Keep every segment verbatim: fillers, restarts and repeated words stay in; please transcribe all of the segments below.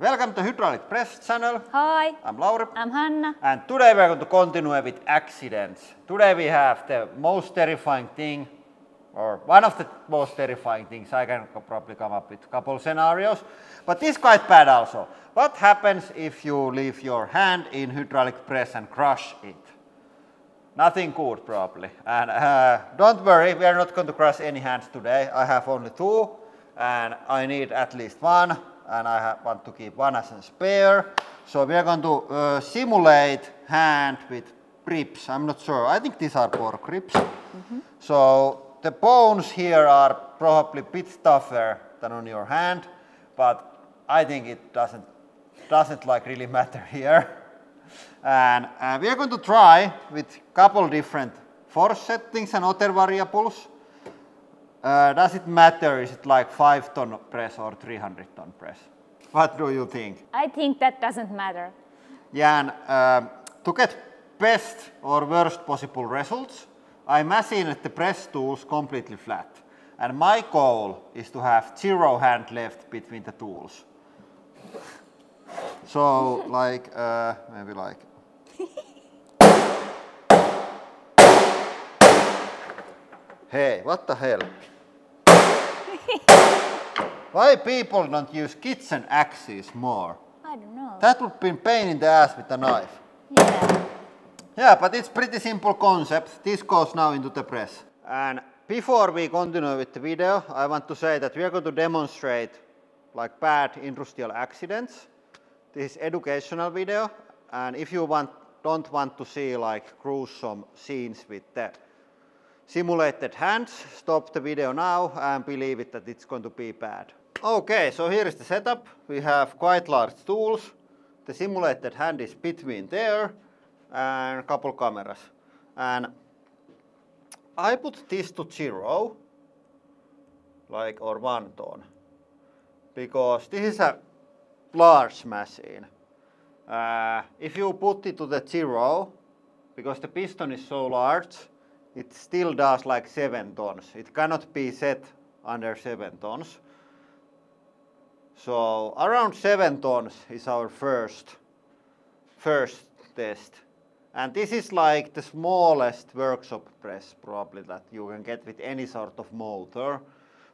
Welcome to Hydraulic Press Channel. Hi. I'm Lauri. I'm Hanna. And today we are going to continue with accidents. Today we have the most terrifying thing, or one of the most terrifying things. I can probably come up with a couple scenarios, but this is quite bad also. What happens if you leave your hand in hydraulic press and crush it? Nothing good probably. And uh, don't worry, we are not going to crush any hands today. I have only two and I need at least one. And I have, want to keep one as a spare. So we are going to uh, simulate hand with grips. I'm not sure. I think these are bore grips. Mm-hmm. So the bones here are probably a bit tougher than on your hand, but I think it doesn't doesn't like really matter here. And uh, we are going to try with a couple different force settings and other variables. Uh, does it matter? Is it like five ton press or three hundred ton press? What do you think? I think that doesn't matter. Yeah, and uh, to get best or worst possible results, I machine the press tools completely flat. And my goal is to have zero hand left between the tools. So like, uh, maybe like... Hey, what the hell? Why people don't use kitchen axes more? I don't know. That would be a pain in the ass with a knife. Yeah. Yeah, but it's pretty simple concept. This goes now into the press. And before we continue with the video, I want to say that we are going to demonstrate like bad industrial accidents. This is educational video, and if you want, don't want to see like gruesome scenes with that simulated hands, stop the video now and believe it that it's going to be bad. Okay, so here is the setup. We have quite large tools. The simulated hand is between there and a couple cameras. And I put this to zero, like or one ton, because this is a large machine. Uh, if you put it to the zero, because the piston is so large, it still does like seven tons. It cannot be set under seven tons. So around seven tons is our first, first test. And this is like the smallest workshop press probably that you can get with any sort of motor.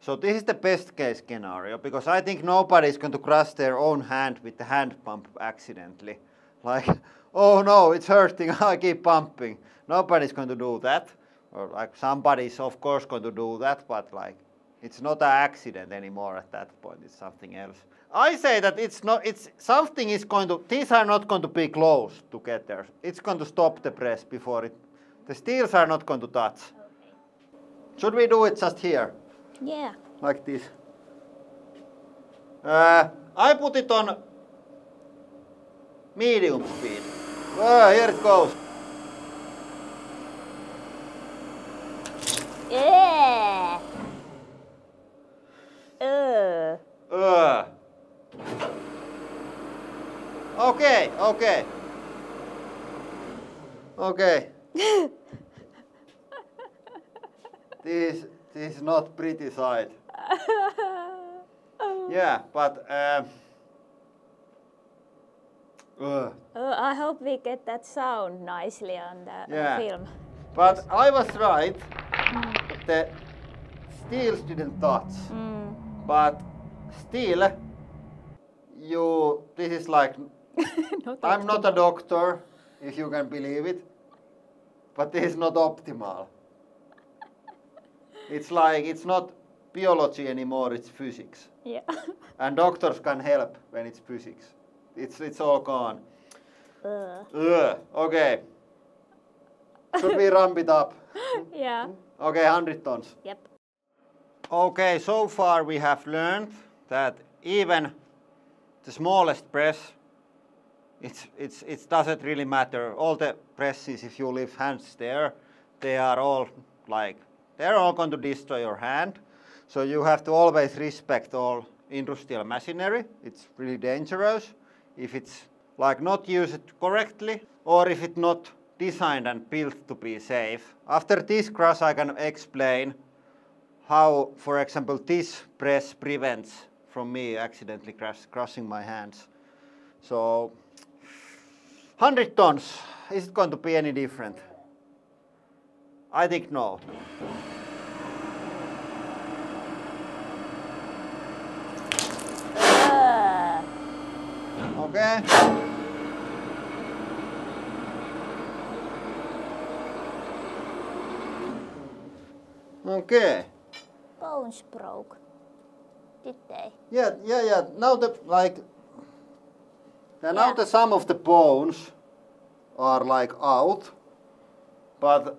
So this is the best case scenario, because I think nobody is going to crush their own hand with the hand pump accidentally. Like, oh no, it's hurting, I keep pumping. Nobody's going to do that. Or like somebody's of course going to do that, but like it's not an accident anymore at that point, it's something else. I say that it's not, it's something is going to, these are not going to be close together. It's going to stop the press before it, the steels are not going to touch. Okay. Should we do it just here? Yeah. Like this. Uh, I put it on medium speed. Oh, here it goes. Yeah. Uh. Uh. Okay, okay. Okay. This, this is not pretty side. Yeah, but um, uh. Uh, I hope we get that sound nicely on the yeah. film. But I was right. Mm. The steels didn't touch, mm. but still, you, this is like, not I'm optimal. Not a doctor, if you can believe it, but this is not optimal. It's like, it's not biology anymore, it's physics. Yeah. And doctors can help when it's physics. It's, it's all gone. Ugh. Ugh. Okay. Should we ramp it up? Yeah. Okay, one hundred tons. Yep. Okay, so far we have learned that even the smallest press, it's, it's, it doesn't really matter. All the presses, if you leave hands there, they are all like, they're all going to destroy your hand. So you have to always respect all industrial machinery. It's really dangerous if it's like not used correctly, or if it's not designed and built to be safe. After this crush I can explain how, for example, this press prevents from me accidentally crash, crushing my hands. So one hundred tons, is it going to be any different? I think no. Uh. Okay. Okay. Bones broke, did they? Yeah, yeah, yeah. Now the like, yeah. now the some of the bones are like out, but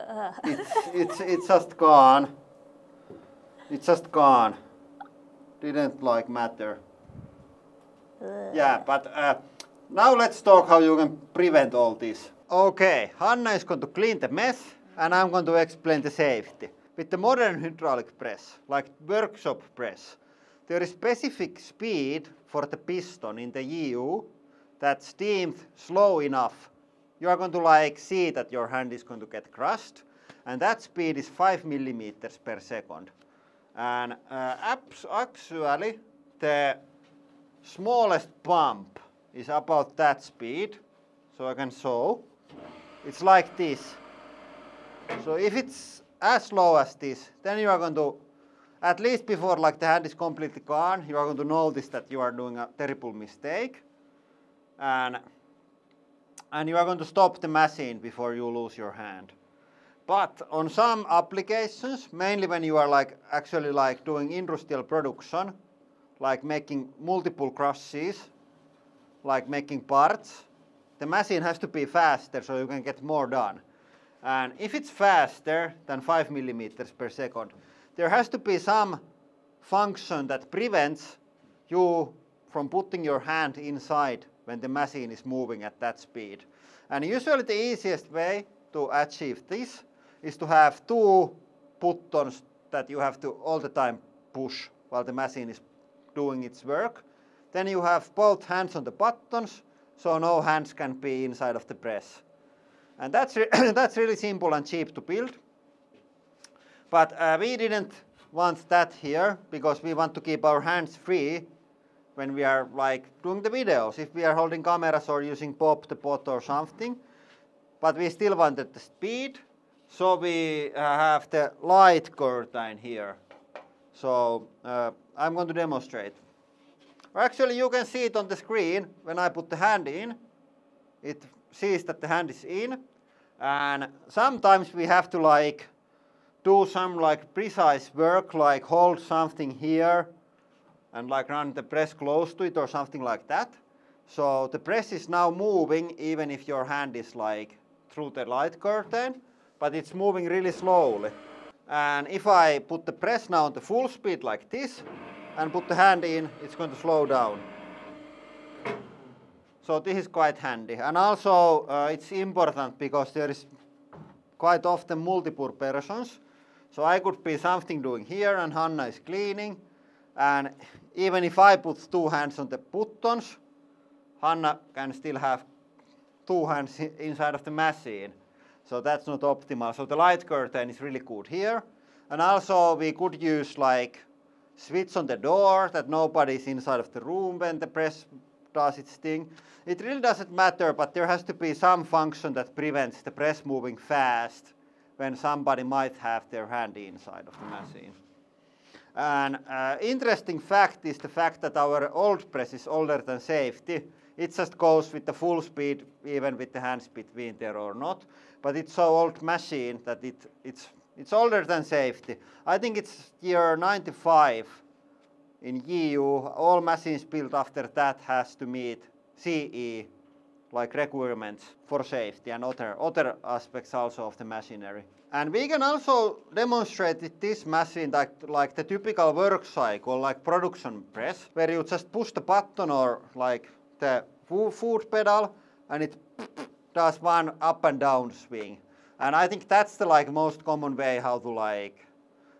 uh. it's it's it's just gone. It's just gone. Didn't like matter. Uh. Yeah, but uh, now let's talk how you can prevent all this. Okay, Hanna is going to clean the mess. And I'm going to explain the safety. With the modern hydraulic press, like workshop press, there is specific speed for the piston in the E U that's deemed slow enough. You are going to like see that your hand is going to get crushed, and that speed is five millimeters per second. And uh, actually the smallest bump is about that speed, so I can show. It's like this. So if it's as slow as this, then you are going to, at least before like the hand is completely gone, you are going to notice that you are doing a terrible mistake. And, and you are going to stop the machine before you lose your hand. But on some applications, mainly when you are like actually like doing industrial production, like making multiple crushes, like making parts, the machine has to be faster so you can get more done. And if it's faster than five millimeters per second, there has to be some function that prevents you from putting your hand inside when the machine is moving at that speed. And usually the easiest way to achieve this is to have two buttons that you have to all the time push while the machine is doing its work. Then you have both hands on the buttons, so no hands can be inside of the press. And that's, re that's really simple and cheap to build. But uh, we didn't want that here because we want to keep our hands free when we are like doing the videos. If we are holding cameras or using pop the pot or something. But we still wanted the speed. So we uh, have the light curtain here. So uh, I'm going to demonstrate. Or actually you can see it on the screen when I put the hand in. It sees that the hand is in, and sometimes we have to like do some like precise work, like hold something here and like run the press close to it or something like that. So the press is now moving even if your hand is like through the light curtain, but it's moving really slowly. And if I put the press now on the full speed like this and put the hand in, it's going to slow down. So this is quite handy, and also uh, it's important because there is quite often multiple persons. So I could be something doing here and Hanna is cleaning, and even if I put two hands on the buttons, Hanna can still have two hands inside of the machine. So that's not optimal. So the light curtain is really good here, and also we could use like switch on the door that nobody is inside of the room when the press does its thing. It really doesn't matter, but there has to be some function that prevents the press moving fast when somebody might have their hand inside of the machine. An uh, interesting fact is the fact that our old press is older than safety. It just goes with the full speed even with the hands between there or not. But it's so old machine that it, it's, it's older than safety. I think it's year ninety-five. In E U, all machines built after that has to meet C E like requirements for safety and other, other aspects also of the machinery. And we can also demonstrate with this machine that, like the typical work cycle, like production press, where you just push the button or like the food pedal and it does one up and down swing. And I think that's the like most common way how to like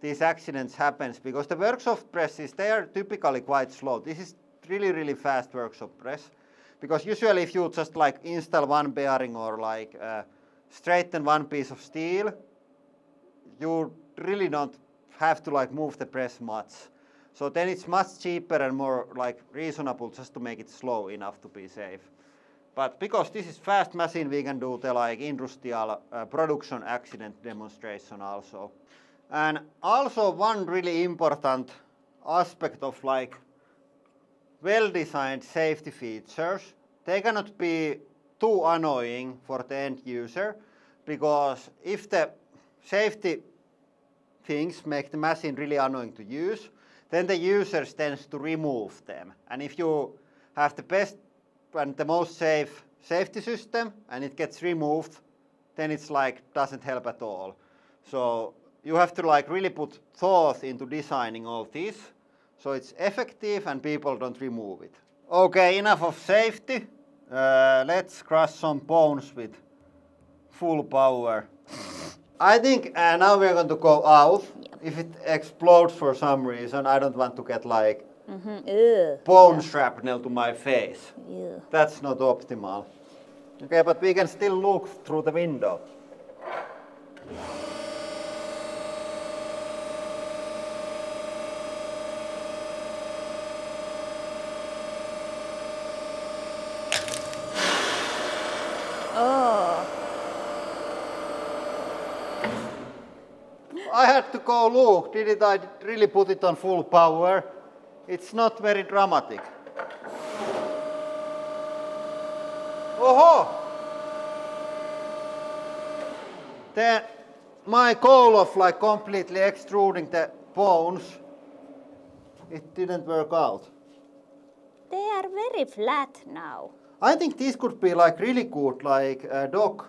these accidents happens, because the workshop presses, they are typically quite slow. This is really, really fast workshop press, because usually if you just like install one bearing or like uh, straighten one piece of steel, you really don't have to like move the press much. So then it's much cheaper and more like reasonable just to make it slow enough to be safe. But because this is fast machine, we can do the like industrial uh, production accident demonstration also. And also one really important aspect of like well-designed safety features, they cannot be too annoying for the end user, because if the safety things make the machine really annoying to use, then the user tends to remove them. And if you have the best and the most safe safety system and it gets removed, then it's like doesn't help at all. So you have to like really put thought into designing all this so it's effective and people don't remove it. Okay, enough of safety. Uh, let's crush some bones with full power. I think uh, now we're going to go out. Yep. If it explodes for some reason, I don't want to get like Mm-hmm. bone yeah. shrapnel to my face. Yeah. That's not optimal. Okay, but we can still look through the window. Oh. I had to go look. Did it, I really put it on full power? It's not very dramatic. Oho! Then my goal of like completely extruding the bones, it didn't work out. They are very flat now. I think these could be like really good like uh, dog,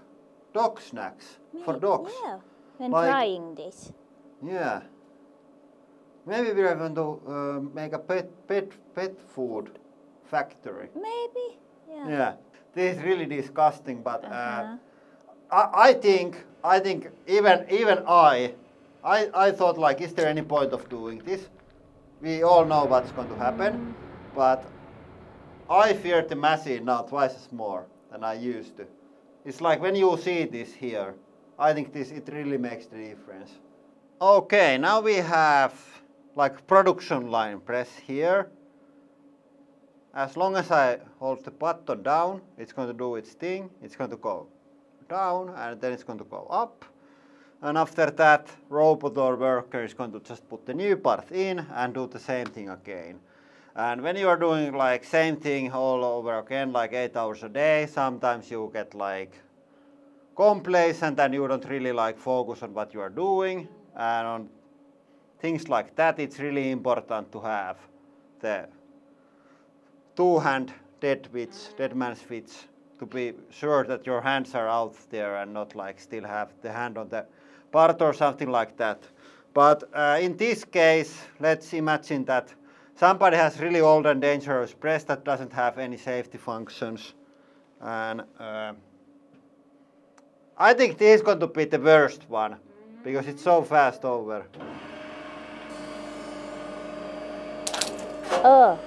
dog snacks Maybe, for dogs. Yeah, when like, frying this. Yeah. Maybe we're going to uh, make a pet, pet, pet food factory. Maybe, yeah. Yeah, this is really disgusting, but uh-huh. uh, I, I think, I think even, even I, I, I thought like, is there any point of doing this? We all know what's going to happen, but I fear the machine now twice as more than I used to. It's like when you see this here, I think this, it really makes the difference. Okay, now we have like production line press here. As long as I hold the button down, it's going to do its thing. It's going to go down and then it's going to go up. And after that, robot or worker is going to just put the new part in and do the same thing again. And when you are doing like same thing all over again, like eight hours a day, sometimes you get like complacent and you don't really like focus on what you are doing. And on things like that, it's really important to have the two-hand dead witch, dead man's witch, to be sure that your hands are out there and not like still have the hand on the part or something like that. But uh, in this case, let's imagine that somebody has really old and dangerous press that doesn't have any safety functions. And uh, I think this is going to be the worst one, because it's so fast over. Oh.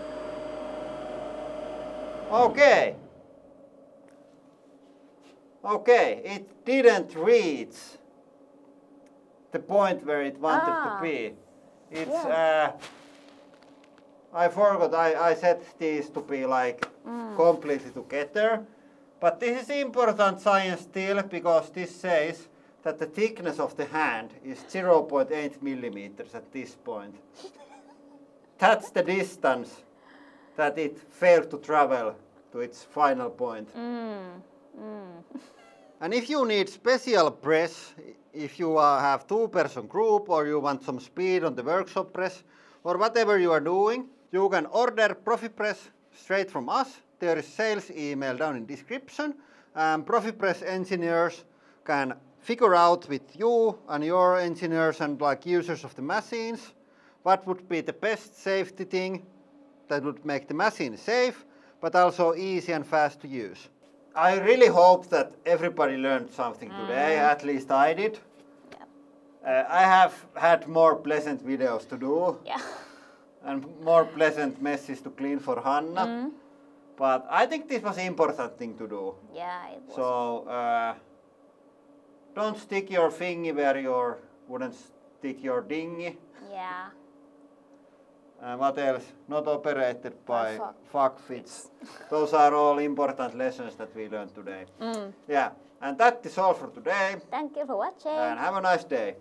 Okay. Okay, it didn't reach the point where it wanted ah. to be. It's, yeah. uh, I forgot, I, I set these to be like mm. completely together. But this is important science still, because this says that the thickness of the hand is zero point eight millimeters at this point. That's the distance that it failed to travel to its final point. Mm. Mm. And if you need special press, if you uh, have two-person group or you want some speed on the workshop press or whatever you are doing, you can order ProfiPress straight from us. There is sales email down in description, and ProfiPress engineers can figure out with you and your engineers and like users of the machines what would be the best safety thing that would make the machine safe but also easy and fast to use. I really hope that everybody learned something today, mm. at least I did. Yeah. Uh, I have had more pleasant videos to do yeah. and more pleasant messes to clean for Hanna. Mm. But I think this was an important thing to do. Yeah, it was. So, uh, don't stick your thingy where you wouldn't stick your dingy. Yeah. Uh, what else? Not operated by uh, fuck fits. Those are all important lessons that we learned today. Mm. Yeah, and that is all for today. Thank you for watching. And have a nice day.